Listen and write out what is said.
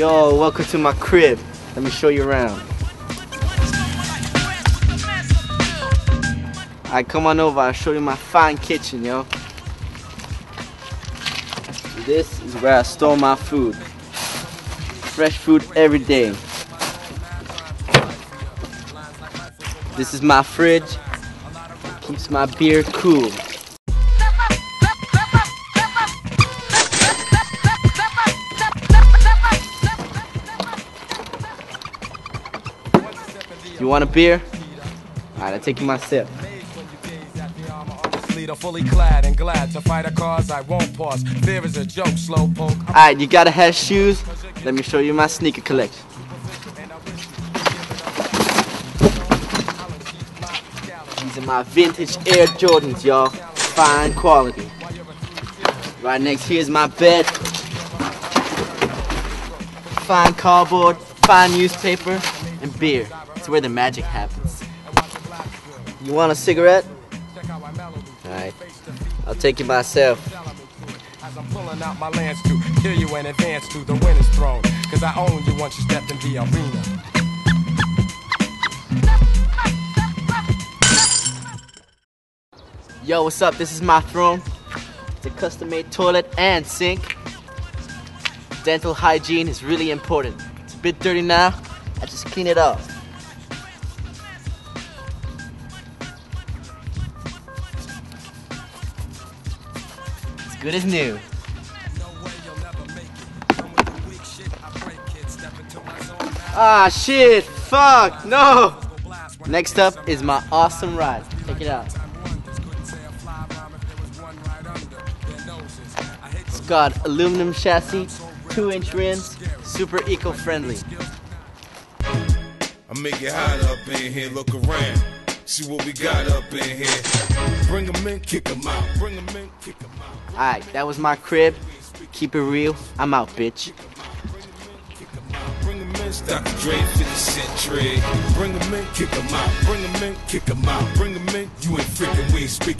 Yo, welcome to my crib. Let me show you around. Alright, come on over. I'll show you my fine kitchen, yo. This is where I store my food. Fresh food every day. This is my fridge. Keeps my beer cool. You want a beer? Alright, I'm taking my sip. Alright, you gotta have shoes. Let me show you my sneaker collection. These are my vintage Air Jordans, y'all. Fine quality. Right next here is my bed. Fine cardboard, fine newspaper, and beer. It's where the magic happens. You want a cigarette? Alright, I'll take it myself. Yo, what's up? This is my throne. It's a custom-made toilet and sink. Dental hygiene is really important. It's a bit dirty now. I just clean it up. Good as new. Ah, shit, fuck, no! Next up is my awesome ride. Check it out. It's got aluminum chassis, 2-inch rims, super eco-friendly. I make it hot up in here, look around. See what we got up in here. Bring them in, kick them out. Bring them in, kick them out. Alright, that was my crib. Keep it real. I'm out, bitch. Bring him in, Dr. Dre, 50 Century. Bring him in, kick him out. Bring him in, kick him out. Bring him in, you ain't freaking, we ain't speaking.